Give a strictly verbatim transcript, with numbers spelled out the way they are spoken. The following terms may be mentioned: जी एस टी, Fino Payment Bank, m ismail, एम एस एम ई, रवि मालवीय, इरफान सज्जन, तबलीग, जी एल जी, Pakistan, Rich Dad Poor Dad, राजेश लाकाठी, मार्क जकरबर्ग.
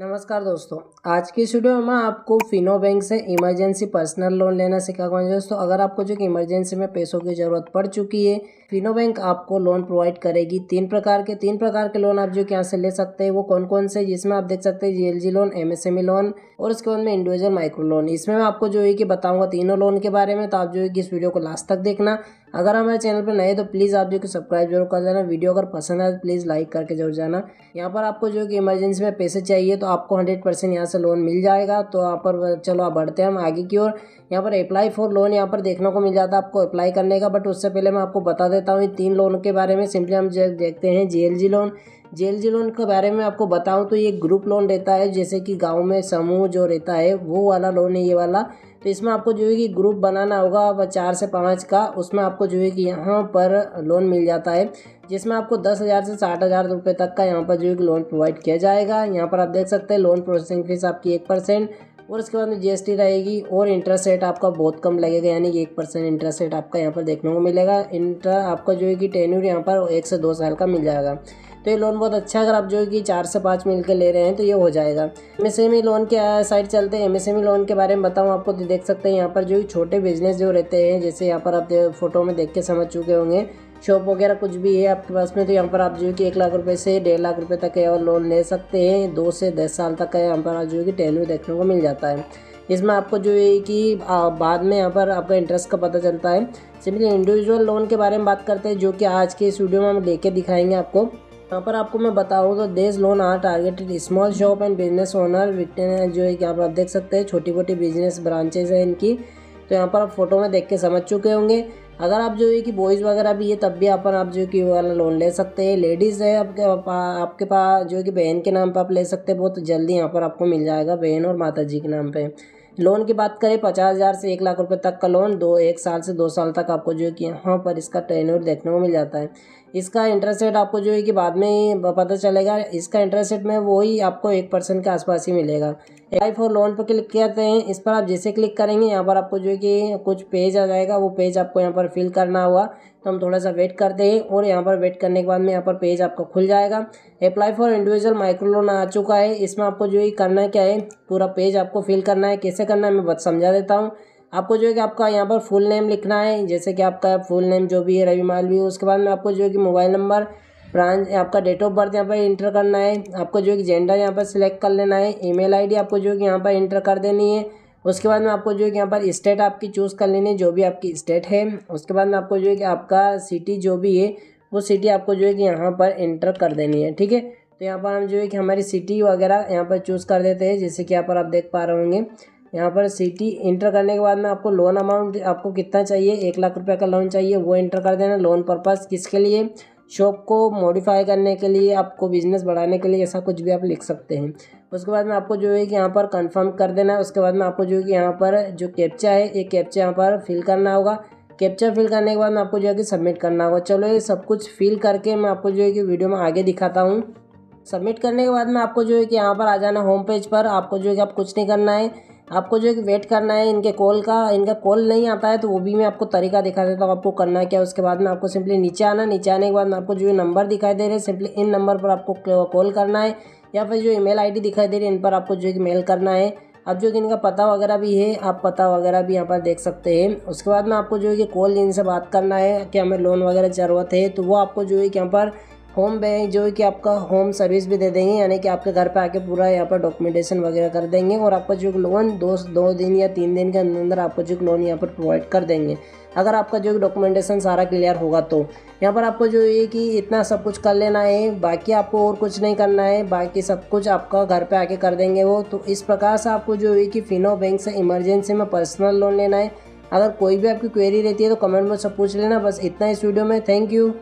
नमस्कार दोस्तों, आज की इस वीडियो में आपको फिनो बैंक से इमरजेंसी पर्सनल लोन लेना सिखाऊंगा। दोस्तों, अगर आपको जो कि इमरजेंसी में पैसों की ज़रूरत पड़ चुकी है, फिनो बैंक आपको लोन प्रोवाइड करेगी। तीन प्रकार के तीन प्रकार के लोन आप जो कि यहाँ से ले सकते हैं वो कौन कौन से, जिसमें आप देख सकते हैं जी एल जी loan, एम एस एम ई loan और उसके बाद में इंडिविजुअल माइक्रो लोन। इसमें मैं आपको जो है कि बताऊँगा तीनों लोन के बारे में, तो आप जो है कि इस वीडियो को लास्ट तक देखना। अगर हमारे चैनल पर नए हैं तो प्लीज़ आप जो कि सब्सक्राइब जरूर कर देना। वीडियो अगर पसंद आए तो प्लीज़ लाइक करके जरूर जाना। यहाँ पर आपको जो कि इमरजेंसी में पैसे चाहिए तो आपको हंड्रेड परसेंट यहाँ से लोन मिल जाएगा। तो यहाँ पर चलो आप बढ़ते हैं हम आगे की ओर। यहाँ पर अप्लाई फॉर लोन यहाँ पर देखने को मिल जाता है आपको अप्लाई करने का। बट उससे पहले मैं आपको बता देता हूँ तीन लोन के बारे में। सिंपली हम जो देखते हैं जी एल जी loan जी एल जी loan के बारे में आपको बताऊं तो ये ग्रुप लोन रहता है, जैसे कि गांव में समूह जो रहता है वो वाला लोन है ये वाला। तो इसमें आपको जो है कि ग्रुप बनाना होगा चार से पाँच का, उसमें आपको जो है कि यहाँ पर लोन मिल जाता है, जिसमें आपको दस हज़ार से साठ हज़ार रुपये तक का यहाँ पर जो है कि लोन प्रोवाइड किया जाएगा। यहाँ पर आप देख सकते हैं लोन प्रोसेसिंग फीस आपकी एक परसेंट और उसके बाद में जी एस टी रहेगी और इंटरेस्ट रेट आपका बहुत कम लगेगा, यानी कि एक परसेंट इंटरेस्ट रेट आपका यहाँ पर देखने को मिलेगा। इंटर आपका जो है कि टेन्योर यहाँ पर एक से दो साल का मिल जाएगा। तो ये लोन बहुत अच्छा है अगर आप जो है कि चार से पाँच मिलकर ले रहे हैं तो ये हो जाएगा। एम एस एम ई loan के साइड चलते हैं। एम एस एम ई loan के बारे में बताऊं आपको तो देख सकते हैं यहाँ पर जो है छोटे बिजनेस जो रहते हैं, जैसे यहाँ पर आप फोटो में देख के समझ चुके होंगे, शॉप वगैरह कुछ भी है आपके पास में, तो यहाँ पर आप जो है कि एक लाख रुपए से डेढ़ लाख रुपए तक का लोन ले सकते हैं। दो से दस साल तक का यहाँ पर आप जो है कि टेन्योर देखने को मिल जाता है। इसमें आपको जो है कि बाद में यहाँ पर आपका इंटरेस्ट का पता चलता है। सिंपली इंडिविजुअल लोन के बारे में बात करते हैं, जो कि आज के इस वीडियो में हम लेके दिखाएंगे आपको। यहाँ पर आपको मैं बताऊँ तो this loan are targeted small shop and business owner विटन, जो है कि आप देख सकते हैं छोटी मोटी बिजनेस ब्रांचेज हैं इनकी, तो यहाँ पर आप फोटो में देख के समझ चुके होंगे। अगर आप जो है कि बॉयज़ वगैरह भी है तब भी यहाँ पर आप जो है कि वाला लोन ले सकते हैं। लेडीज़ है आपके आपके पास जो है कि बहन के नाम पर आप ले सकते हैं, बहुत जल्दी यहाँ पर आपको मिल जाएगा बहन और माता जी के नाम पर। लोन की बात करें पचास हज़ार से एक लाख रुपए तक का लोन, दो एक साल से दो साल तक आपको जो है कि यहाँ पर इसका टेन्योर देखने को मिल जाता है। इसका इंटरेस्ट रेट आपको जो है कि बाद में पता चलेगा। इसका इंटरेस्ट रेट में वही आपको एक परसेंट के आसपास ही मिलेगा। अप्लाई फॉर लोन पर क्लिक करते हैं। इस पर आप जैसे क्लिक करेंगे यहाँ पर आपको जो है कि कुछ पेज आ जाएगा, वो पेज आपको यहाँ पर फिल करना होगा। तो हम थोड़ा सा वेट करते हैं और यहाँ पर वेट करने के बाद में यहाँ पर पेज आपका खुल जाएगा। Apply for individual micro loan आ चुका है। इसमें आपको जो है करना क्या है, पूरा पेज आपको फिल करना है। कैसे करना है मैं बस समझा देता हूँ आपको। जो है कि आपका यहाँ पर फुल नेम लिखना है, जैसे कि आपका फुल नेम जो भी है रवि मालवीय। उसके बाद में आपको जो है कि मोबाइल नंबर, ब्रांच, आपका डेट ऑफ बर्थ यहाँ पर इंटर करना है। आपको जो है कि जेंडर यहाँ पर सिलेक्ट कर लेना है। ईमेल आईडी आपको जो है कि यहाँ पर इंटर कर देनी है। उसके बाद में आपको जो है कि यहाँ पर स्टेट आपकी चूज़ कर लेनी है, जो भी आपकी स्टेट है। उसके बाद में आपको जो है कि आपका सिटी जो भी है वो सिटी आपको जो है कि यहाँ पर इंटर कर देनी है। ठीक है, तो यहाँ पर हम जो है कि हमारी सिटी वगैरह यहाँ पर चूज़ कर देते हैं, जैसे कि यहाँ पर आप देख पा रहे होंगे। यहाँ पर सिटी इंटर करने के बाद में आपको लोन अमाउंट आपको कितना चाहिए, एक लाख रुपए का लोन चाहिए वो इंटर कर देना। लोन पर्पस किसके लिए, शॉप को मॉडिफाई करने के लिए, आपको बिजनेस बढ़ाने के लिए, ऐसा कुछ भी आप लिख सकते हैं। उसके बाद में आपको जो है कि यहाँ पर कंफर्म कर देना है। उसके बाद में आपको जो है कि यहाँ पर जो कैप्चा है ये कैप्चा यहाँ पर फिल करना होगा। कैप्चा फिल करने के बाद में आपको जो है कि सबमिट करना होगा। चलो ये सब कुछ फिल करके मैं आपको जो है कि वीडियो में आगे दिखाता हूँ। सबमिट करने के बाद में आपको जो है कि यहाँ पर आ जाना होम पेज पर। आपको जो है कि आप कुछ नहीं करना है, आपको जो है कि वेट करना है इनके कॉल का। इनका कॉल नहीं आता है तो वो भी मैं आपको तरीका दिखा देता हूँ आपको करना क्या। उसके बाद में आपको सिंपली नीचे आना। नीचे आने के बाद में आपको जो ये नंबर दिखाई दे रहे हैं, सिंपली इन नंबर पर आपको कॉल करना है, या फिर जो ईमेल आईडी दिखाई दे रही है इन पर आपको जो है कि मेल करना है। अब जो कि इनका पता वगैरह भी है, आप पता वगैरह भी यहाँ पर देख सकते हैं। उसके बाद में आपको जो है कि कॉल इनसे बात करना है कि हमें लोन वगैरह ज़रूरत है, तो वो आपको जो है कि यहाँ पर होम बैंक जो है कि आपका होम सर्विस भी दे देंगे, यानी कि आपके घर पे आके पूरा यहाँ पर डॉक्यूमेंटेशन वगैरह कर देंगे और आपका जो लोन दो दो दिन या तीन दिन के अंदर आपको जो लोन यहाँ पर प्रोवाइड कर देंगे, अगर आपका जो डॉक्यूमेंटेशन सारा क्लियर होगा। तो यहाँ पर आपको जो है कि इतना सब कुछ कर लेना है, बाकी आपको और कुछ नहीं करना है, बाकी सब कुछ आपका घर पर आके कर देंगे वो। तो इस प्रकार से आपको जो है कि फिनो बैंक से इमरजेंसी में पर्सनल लोन लेना है। अगर कोई भी आपकी क्वेरी रहती है तो कमेंट में सब पूछ लेना। बस इतना इस वीडियो में, थैंक यू।